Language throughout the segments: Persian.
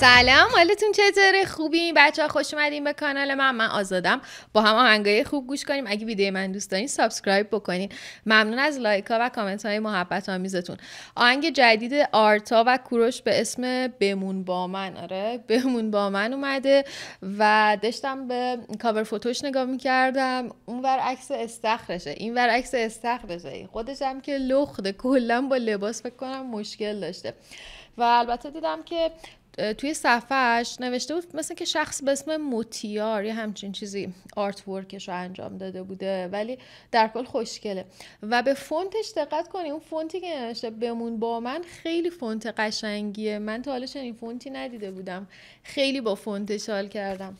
سلام، حالتون چطوره؟ خوبین بچه‌ها؟ خوش اومدین به کانال من آزادم. با هم آهنگای خوب گوش کنیم. اگه ویدیو من دوست دارین سابسکرایب بکنین. ممنون از لایک ها و کامنت های محبت آمیزتون. آهنگ جدید آرتا و کوروش به اسم بمون با من، آره بمون با من اومده و داشتم به کاور فوتوش نگاه می‌کردم. اونور عکس استخرشه، اینور عکس استخرشه. خودش هم که لخته، کلا با لباس فکر کنم مشکل داشته. و البته دیدم که توی صفحهش نوشته بود مثلا که شخص به اسم موتیار یا همچین چیزی آرت ورکش رو انجام داده بوده، ولی در کل خوشگله. و به فونتش دقت کنی، اون فونتی که نوشته بمون با من خیلی فونت قشنگیه. من تا حالا چنین فونتی ندیده بودم، خیلی با فونتش حال کردم.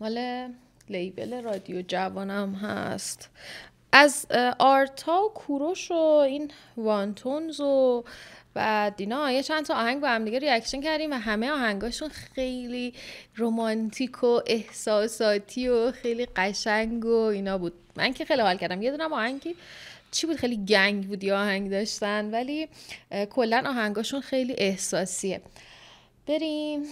مال لیبل رادیو جوانم هست. از آرتا و کوروش و این وانتونز و بعد اینا یه چند تا آهنگ با هم دیگه ریاکشن کردیم و همه آهنگاشون خیلی رمانتیک و احساساتی و خیلی قشنگ و اینا بود. من که خیلی حال کردم. یه دونم آهنگی چی بود خیلی گنگ بود، یه آهنگ داشتن، ولی کلا آهنگاشون خیلی احساسیه. بریم.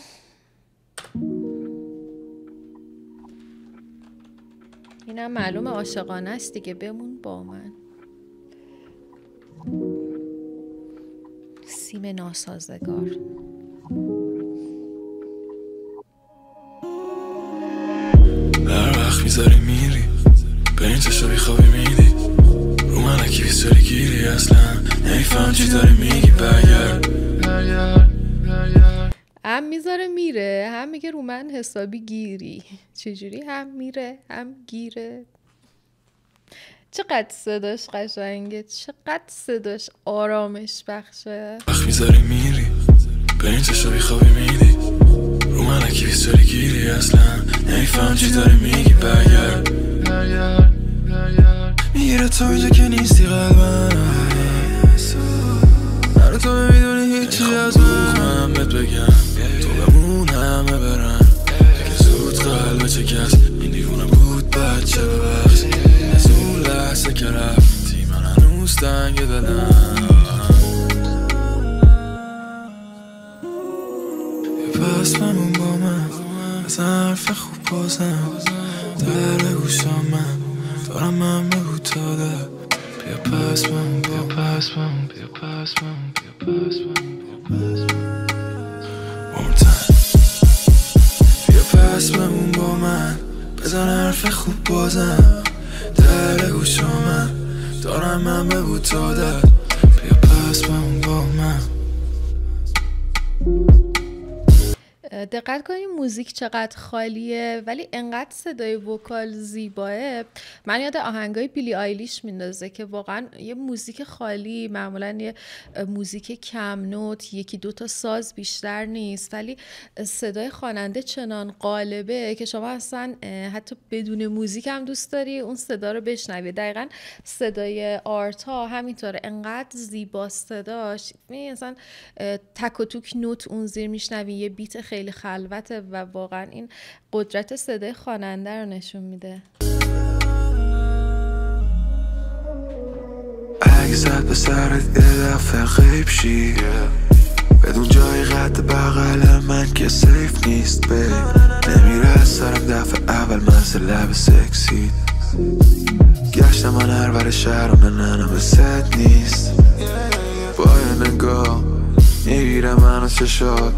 اینم معلومه عاشقانه است دیگه، بمون با من. سیم ناسازگار. هر وقت میذاری میری به این چشمی خوابی میدی رو من اکی بیساری گیری، اصلا نمیفهم چی داری میگی. برگرد هم میذاره میره، هم میگه رو من حسابی گیری. چجوری هم میره هم گیره؟ چقدر صداش قشنگه، چقدر صداش آرامش بخشه. وقت میذاری میری به این چشمی خوابی میدی رو من اکی بیساری گیری، اصلا نمیفهم چی داری میگی. برگرد میگیره تو اینجا که نیستی قلبم، نرو تو میدونی هیچی از من. بهت بگم همه برن دیگه زود، قلب چکست این دیوانه بود بچه. ببخش از اون لحظه که رفتی من هنوز تنگ دلم. پس بمون با من، از حرف خوب بازم در گوشم من دارم، من بگو تا در. بیا پس بمون، بیا پس بمون، بیا پس بمون، بیا پس بمون، بیا پس بمون. پس بمون با من، بزن حرف خوب بازم در گوش من دارم، من بگو تا در. بیا پس بمون با من. دقت کنیم موزیک چقدر خالیه، ولی انقدر صدای وکال زیباه. من یاد آهنگای بیلی آیلیش میندازه که واقعا یه موزیک خالی، معمولا یه موزیک کم نوت، یکی دو تا ساز بیشتر نیست، ولی صدای خواننده چنان قالبه که شما اصلا حتی بدون موزیک هم دوست داری اون صدا رو بشنوی. دقیقا صدای آرتا همینطوره، انقدر زیبا صداش، مثلا تک و توک نوت اون زیر میشنوی، یه بیت خیلی خلوته و واقعا این قدرت صدای خواننده رو نشون میده. اگه زد به سرت یه دفعه غیب شی بدون جای قد بغل من که سیف نیست، به نمیره از سرم دفعه اول منزل لب سکسی گشتم من هر بر شهر و مننم به ست نیست. با یه نگاه میگیره منو چشات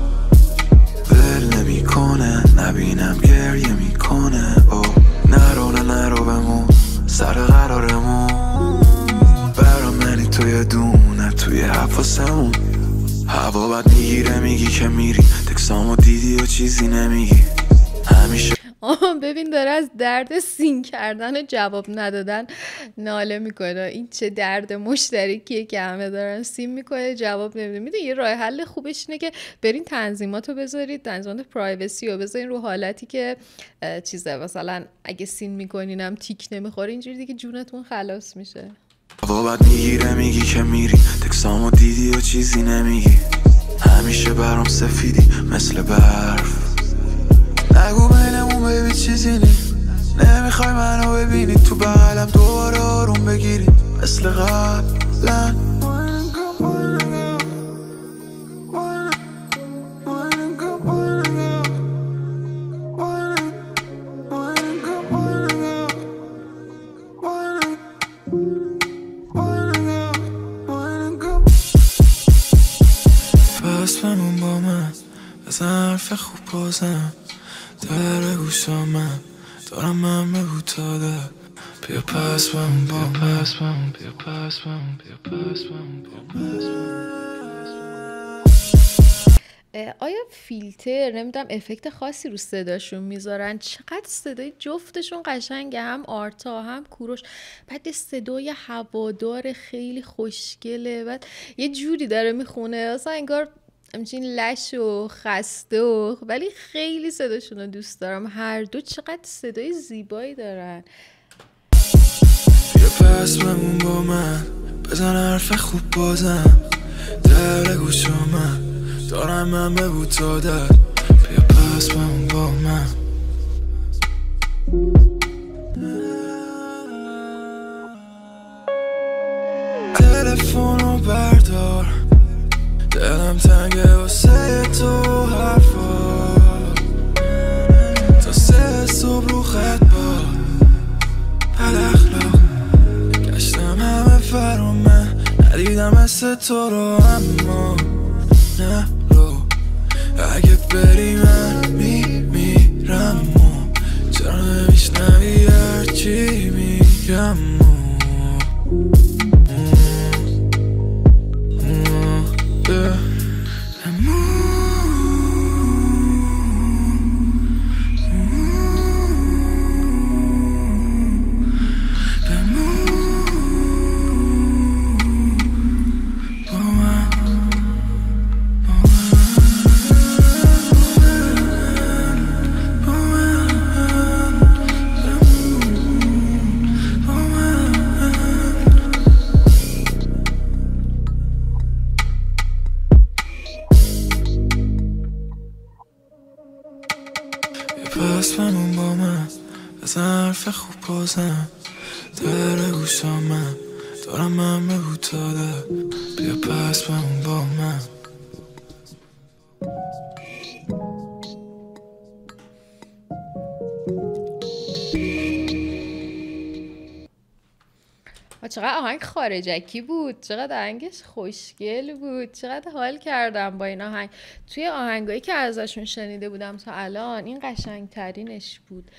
بل نمیکنه، نبینم گریه میکنه. او نرو نه نرو بمون سر قرارمون، برا منی تو یه دونه توی حواسمون. هوا بد میگیره میگی که میری، تکسامو دیدی و چیزی نمیگی همیشه. ببین داره از درد سین کردن و جواب ندادن ناله میکنه. این چه درد مشترکیه که همه دارن سین میکنه جواب نمیده. میدونی یه راه حل خوبش اینه که برین تنظیماتو بذارید، تنظیمات پرایوسی رو بذارین رو حالتی که چیزه، مثلا اگه سین میکنینم تیک نمیخوره، اینجوری دیگه جونتون خلاص میشه. بابت میگیره میگی که میری، تکسامو دیدی و چیزی نمیگی همیشه برام سفیدی مثل برف. نگو بینمون بیبی چیزی نی، نمیخوای منو ببینی تو بغلم دوباره آروم بگیری مثل قبلا. بازم در گوشامم دارم من رو تاده بیا پس بم بیا پس بم بیا پس بم بیا پس بم بیا پس بم. آیا فیلتر نمیدونم افکت خاصی رو صداشون میذارن؟ چقدر صدای جفتشون قشنگه، هم آرتا هم کوروش. بعد صدای هوادار خیلی خوشگله، بعد یه جوری داره میخونه اصلا انگار همچین لش و خسته و، ولی خیلی صداشون رو دوست دارم. هر دو چقدر صدای زیبایی دارن. بیا پس بمون با من بزن حرف خوب بازم در گوشم من دارم من بگو تا در بیا پس بمون با من. تلفن رو بردار دلم تنگه واسه تو حرفا تا سه صبح رو خط با بد اخلاق گشتم همه فرو من ندیدم مثل تو رو اما نه رو اگه بری من میمیرم و چرا نمیشنوی هرچی میگم در گوشم من دارم من بگو تا در بیا پس بمون با من. چقدر آهنگ خارجکی بود، چقدر آهنگش خوشگل بود، چقدر حال کردم با این آهنگ. توی آهنگایی که ازشون شنیده بودم تا الان این قشنگترینش بود.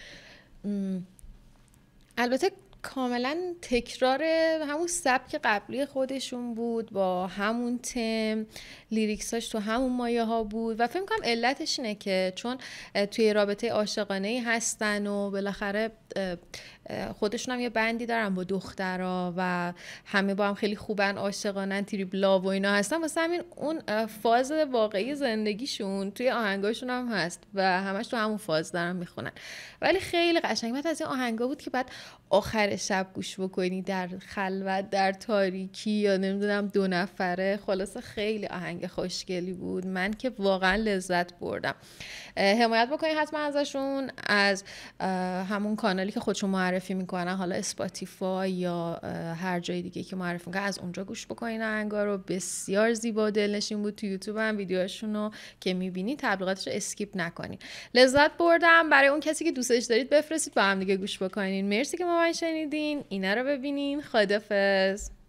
البته کاملا تکرار همون سبک قبلی خودشون بود با همون تم، لیریکساش تو همون مایه ها بود و فکر کنم علتش اینه که چون توی رابطه عاشقانه‌ای هستن و بالاخره خودشون هم یه بندی دارن با دخترها و همه با هم خیلی خوبن، عاشقانن، تریپ لاو و اینا هستن، واسه همین اون فاز واقعی زندگیشون توی آهنگاشون هم هست و همش تو همون فاز دارن میخونن. ولی خیلی قشنگ بعد از این آهنگا بود که بعد آخر شب گوش بکنی در خلوت در تاریکی یا نمیدونم دو نفره. خلاصه خیلی آهنگ خوشگلی بود، من که واقعا لذت بردم. حمایت بکنید حتما ازشون، از همون کانالی که خودشون معرفی میکنن، حالا اسپاتیفای یا هر جای دیگه که معرفی میکنن، از اونجا گوش بکنین آهنگا رو. بسیار زیبا دلنشین بود. تو یوتیوب هم ویدیوهاشون رو که میبینی تبلیغاتش رو اسکیپ نکنین. لذت بردم. برای اون کسی که دوستش دارید بفرستید با هم دیگه گوش بکنین. مرسی که ما شنیدین. اینا رو ببینین. خدافظ.